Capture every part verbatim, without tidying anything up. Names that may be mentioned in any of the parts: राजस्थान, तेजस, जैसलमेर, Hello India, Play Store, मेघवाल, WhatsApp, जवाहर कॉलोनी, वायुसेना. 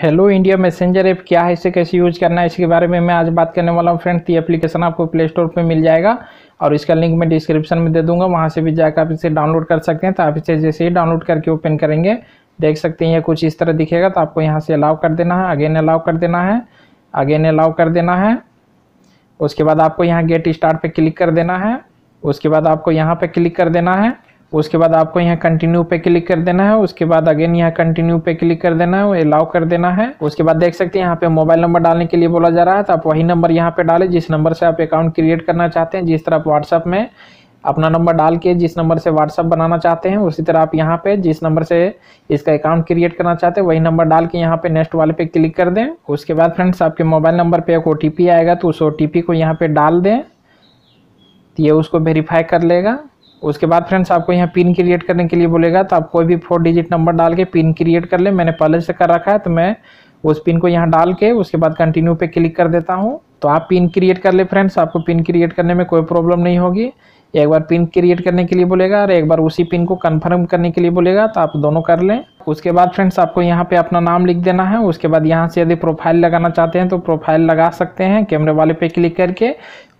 Hello India messenger app क्या है, इसे कैसे यूज करना है, इसके बारे में मैं आज बात करने वाला हूँ फ्रेंड्स। ये एप्लीकेशन आपको प्ले स्टोर पे मिल जाएगा और इसका लिंक मैं डिस्क्रिप्शन में दे दूंगा, वहाँ से भी जाकर आप इसे डाउनलोड कर सकते हैं। तो आप इसे जैसे ही डाउनलोड करके ओपन करेंगे देख सकते हैं ये कुछ इस तरह दिखेगा। तो आपको यहाँ से अलाउ कर देना है, अगेन अलाउ कर देना है, अगेन अलाउ कर देना है। उसके बाद आपको यहाँ गेट स्टार्ट पर क्लिक कर देना है, उसके बाद आपको यहाँ पर क्लिक कर देना है, उसके बाद आपको यहाँ कंटिन्यू पे क्लिक कर देना है, उसके बाद अगेन यहाँ कंटिन्यू पे क्लिक कर देना है, अलाउ कर देना है। उसके बाद देख सकते हैं यहाँ पे मोबाइल नंबर डालने के लिए बोला जा रहा है, तो आप वही नंबर यहाँ पे डालें जिस नंबर से आप अकाउंट क्रिएट करना चाहते हैं। जिस तरह आप व्हाट्सअप में अपना नंबर डाल के जिस नंबर से व्हाट्सअप बनाना चाहते हैं, उसी तरह आप यहाँ पे जिस नंबर से इसका अकाउंट क्रिएट करना चाहते हैं वही नंबर डाल के यहाँ पे नेक्स्ट वाले पे क्लिक कर दें। उसके बाद फ्रेंड्स आपके मोबाइल नंबर पर एक ओ टी पी आएगा, तो उस ओ टी पी को यहाँ पे डाल दें, ये उसको वेरीफाई कर लेगा। उसके बाद फ्रेंड्स आपको यहाँ पिन क्रिएट करने के लिए बोलेगा, तो आप कोई भी फोर डिजिट नंबर डाल के पिन क्रिएट कर ले। मैंने पहले से कर रखा है तो मैं उस पिन को यहाँ डाल के उसके बाद कंटिन्यू पे क्लिक कर देता हूँ। तो आप पिन क्रिएट कर ले फ्रेंड्स, आपको पिन क्रिएट करने में कोई प्रॉब्लम नहीं होगी। एक बार पिन क्रिएट करने के लिए बोलेगा और एक बार उसी पिन को कन्फर्म करने के लिए बोलेगा, तो आप दोनों कर लें। उसके बाद फ्रेंड्स आपको यहाँ पे अपना नाम लिख देना है। उसके बाद यहाँ से यदि प्रोफाइल लगाना चाहते हैं तो प्रोफाइल लगा सकते हैं कैमरे वाले पे क्लिक करके।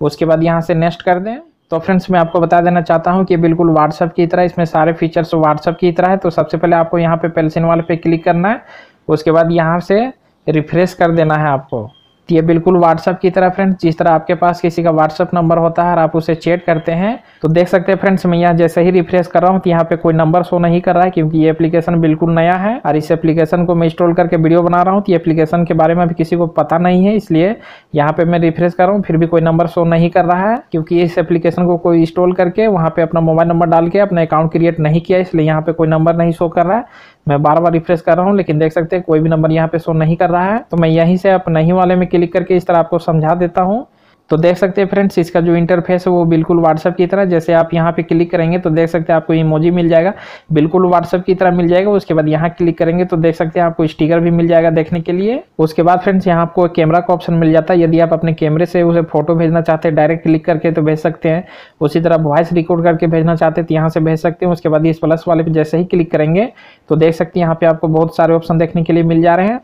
उसके बाद यहाँ से नेक्स्ट कर दें। तो फ्रेंड्स मैं आपको बता देना चाहता हूं कि बिल्कुल व्हाट्सअप की तरह इसमें सारे फीचर्स व्हाट्सअप की तरह है। तो सबसे पहले आपको यहां पे पेंसिल वाले पे क्लिक करना है, उसके बाद यहां से रिफ्रेश कर देना है आपको। तो ये बिल्कुल व्हाट्सअप की तरह फ्रेंड्स, जिस तरह आपके पास किसी का व्हाट्सअप नंबर होता है और आप उसे चैट करते हैं, तो देख सकते हैं फ्रेंड्स मैं यहाँ जैसे ही रिफ्रेश कर रहा हूँ तो यहाँ पे कोई नंबर शो नहीं कर रहा है, क्योंकि ये एप्लीकेशन बिल्कुल नया है और इस एप्लीकेशन को मैं इंस्टॉल करके वीडियो बना रहा हूँ। तो ये एप्लीकेशन के बारे में अभी किसी को पता नहीं है, इसलिए यहाँ पे मैं रिफ्रेश कर रहा हूँ फिर भी कोई नंबर शो नहीं कर रहा है, क्योंकि इस एप्लीकेशन को कोई इंस्टॉल करके वहाँ पे अपना मोबाइल नंबर डाल के अपना अकाउंट क्रिएट नहीं किया, इसलिए यहाँ पे कोई नंबर नहीं शो कर रहा है। मैं बार बार रिफ्रेश कर रहा हूँ लेकिन देख सकते हैं कोई भी नंबर यहाँ पे शो नहीं कर रहा है। तो मैं यहीं से आप नहीं वाले में क्लिक करके इस तरह आपको समझा देता हूँ। तो देख सकते हैं फ्रेंड्स इसका जो इंटरफेस है वो बिल्कुल व्हाट्सअप की तरह, जैसे आप यहाँ पे क्लिक करेंगे तो देख सकते हैं आपको इमोजी मिल जाएगा, बिल्कुल व्हाट्सअप की तरह मिल जाएगा। उसके बाद यहाँ क्लिक करेंगे तो देख सकते हैं आपको स्टिकर भी मिल जाएगा देखने के लिए। उसके बाद फ्रेंड्स यहाँ आपको कैमरा का ऑप्शन मिल जाता है, यदि आप अपने कैमरे से उसे फोटो भेजना चाहते हैं डायरेक्ट क्लिक करके तो भेज सकते हैं। उसी तरह वॉइस रिकॉर्ड करके भेजना चाहते हैं तो यहाँ से भेज सकते हैं। उसके बाद इस प्लस वाले पर जैसे ही क्लिक करेंगे तो देख सकते हैं यहाँ पे आपको बहुत सारे ऑप्शन देखने के लिए मिल जा रहे हैं।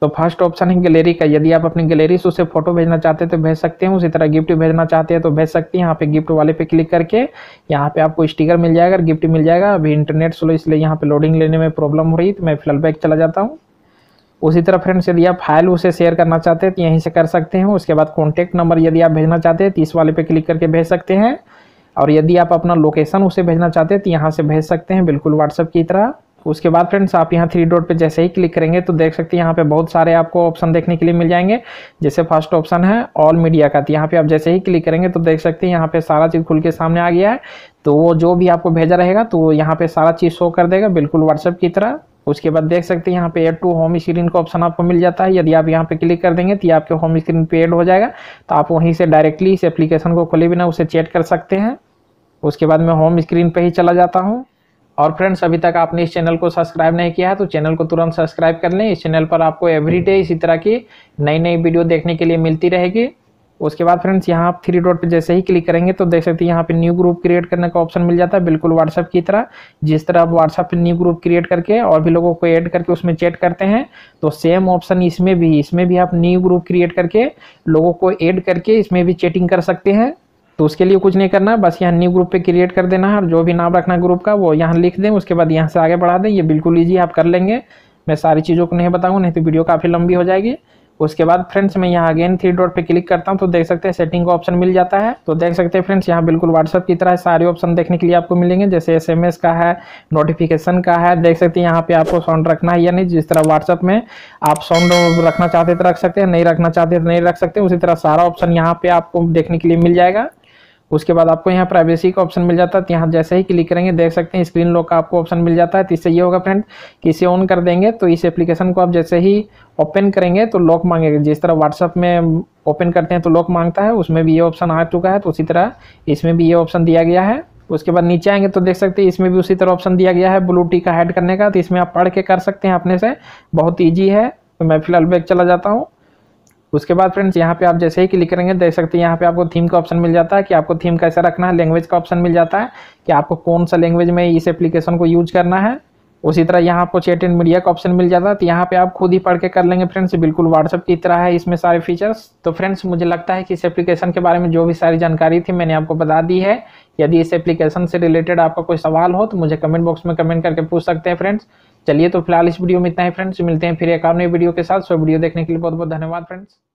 तो फर्स्ट ऑप्शन है गैलरी का, यदि आप अपनी गैलरी से उसे फोटो भेजना चाहते हैं तो भेज सकते हैं। उसी तरह गिफ्ट भेजना चाहते हैं तो भेज सकते हैं। यहाँ पे गिफ्ट वाले पे क्लिक करके यहाँ पे आपको स्टिकर मिल जाएगा और गिफ्ट मिल जाएगा। अभी इंटरनेट स्लो इसलिए यहाँ पे लोडिंग लेने में प्रॉब्लम हो रही है, तो मैं फिलहाल बैक चला जाता हूँ। उसी तरह फ्रेंड्स यदि आप फाइल उसे शेयर करना चाहते हैं तो यहीं से कर सकते हैं। उसके बाद कॉन्टैक्ट नंबर यदि आप भेजना चाहते हैं तो इस वाले पे क्लिक करके भेज सकते हैं, और यदि आप अपना लोकेशन उसे भेजना चाहते हैं तो यहाँ से भेज सकते हैं, बिल्कुल व्हाट्सअप की तरह। उसके बाद फ्रेंड्स आप यहाँ थ्री डॉट पे जैसे ही क्लिक करेंगे तो देख सकते हैं यहाँ पे बहुत सारे आपको ऑप्शन देखने के लिए मिल जाएंगे। जैसे फर्स्ट ऑप्शन है ऑल मीडिया का, तो यहाँ पे आप जैसे ही क्लिक करेंगे तो देख सकते हैं यहाँ पे सारा चीज़ खुल के सामने आ गया है। तो वो जो भी आपको भेजा रहेगा तो यहाँ पे सारा चीज़ शो कर देगा, बिल्कुल व्हाट्सअप की तरह। उसके बाद देख सकते हैं यहाँ पे एड टू होम स्क्रीन का ऑप्शन आपको मिल जाता है, यदि आप यहाँ पे क्लिक कर देंगे तो ये आपके होम स्क्रीन पे एड हो जाएगा। तो आप वहीं से डायरेक्टली इस एप्लीकेशन को खोले बिना उसे चैट कर सकते हैं। उसके बाद मैं होम स्क्रीन पर ही चला जाता हूँ। और फ्रेंड्स अभी तक आपने इस चैनल को सब्सक्राइब नहीं किया है तो चैनल को तुरंत सब्सक्राइब कर लें। इस चैनल पर आपको एवरीडे इसी तरह की नई नई वीडियो देखने के लिए मिलती रहेगी। उसके बाद फ्रेंड्स यहाँ आप थ्री डॉट पे जैसे ही क्लिक करेंगे तो देख सकते हैं यहाँ पे न्यू ग्रुप क्रिएट करने का ऑप्शन मिल जाता है, बिल्कुल व्हाट्सअप की तरह। जिस तरह आप व्हाट्सअप पे न्यू ग्रुप क्रिएट करके और भी लोगों को ऐड करके उसमें चैट करते हैं, तो सेम ऑप्शन इसमें भी इसमें भी आप न्यू ग्रुप क्रिएट करके लोगों को ऐड करके इसमें भी चैटिंग कर सकते हैं। तो उसके लिए कुछ नहीं करना, बस यहाँ न्यू ग्रुप पे क्रिएट कर देना है और जो भी नाम रखना ग्रुप का वो यहाँ लिख दें। उसके बाद यहाँ से आगे बढ़ा दें, ये बिल्कुल ईजी आप कर लेंगे। मैं सारी चीज़ों को नहीं बताऊँगा नहीं तो वीडियो काफ़ी लंबी हो जाएगी। उसके बाद फ्रेंड्स मैं यहाँ अगेन थ्री डॉट पे क्लिक करता हूँ तो देख सकते हैं सेटिंग का ऑप्शन मिल जाता है। तो देख सकते हैं फ्रेंड्स यहाँ बिल्कुल व्हाट्सअप की तरह सारे ऑप्शन देखने के लिए आपको मिलेंगे, जैसे एसएमएस का है, नोटिफिकेशन का है। देख सकते हैं यहाँ पे आपको साउंड रखना है या नहीं, जिस तरह व्हाट्सअप में आप साउंड रखना चाहते तो रख सकते हैं, नहीं रखना चाहते तो नहीं रख सकते, उसी तरह सारा ऑप्शन यहाँ पे आपको देखने के लिए मिल जाएगा। उसके बाद आपको यहाँ प्राइवेसी का ऑप्शन मिल जाता है, तो यहाँ जैसे ही क्लिक करेंगे देख सकते हैं स्क्रीन लॉक का आपको ऑप्शन मिल जाता है। तो इससे ये होगा फ्रेंड कि इसे ऑन कर देंगे तो इस एप्लीकेशन को आप जैसे ही ओपन करेंगे तो लॉक मांगेगा, जिस तरह व्हाट्सअप में ओपन करते हैं तो लॉक मांगता है, उसमें भी ये ऑप्शन आ चुका है। तो उसी तरह इसमें भी ये ऑप्शन दिया गया है। उसके बाद नीचे आएंगे तो देख सकते हैं इसमें भी उसी तरह ऑप्शन दिया गया है ब्लू टिक का हाइड करने का, तो इसमें आप पढ़ के कर सकते हैं अपने से, बहुत ईजी है। तो मैं फिलहाल बैक चला जाता हूँ। उसके बाद फ्रेंड्स यहाँ पे आप जैसे ही क्लिक करेंगे देख सकते हैं यहाँ पे आपको थीम का ऑप्शन मिल जाता है कि आपको थीम कैसा रखना है, लैंग्वेज का ऑप्शन मिल जाता है कि आपको कौन सा लैंग्वेज में इस एप्लीकेशन को यूज करना है। उसी तरह यहाँ आपको चैट एंड मीडिया का ऑप्शन मिल जाता है, तो यहाँ पे आप खुद ही पढ़ के कर लेंगे फ्रेंड्स। बिल्कुल व्हाट्सएप की तरह है इसमें सारे फीचर्स। तो फ्रेंड्स मुझे लगता है कि इस एप्लीकेशन के बारे में जो भी सारी जानकारी थी मैंने आपको बता दी है। यदि इस एप्लीकेशन से रिलेटेड आपका कोई सवाल हो तो मुझे कमेंट बॉक्स में कमेंट करके पूछ सकते हैं फ्रेंड्स। चलिए तो फिलहाल इस वीडियो में इतना ही फ्रेंड्स, मिलते हैं फिर एक और नई वीडियो के साथ। सो वीडियो देखने के लिए बहुत बहुत धन्यवाद फ्रेंड्स।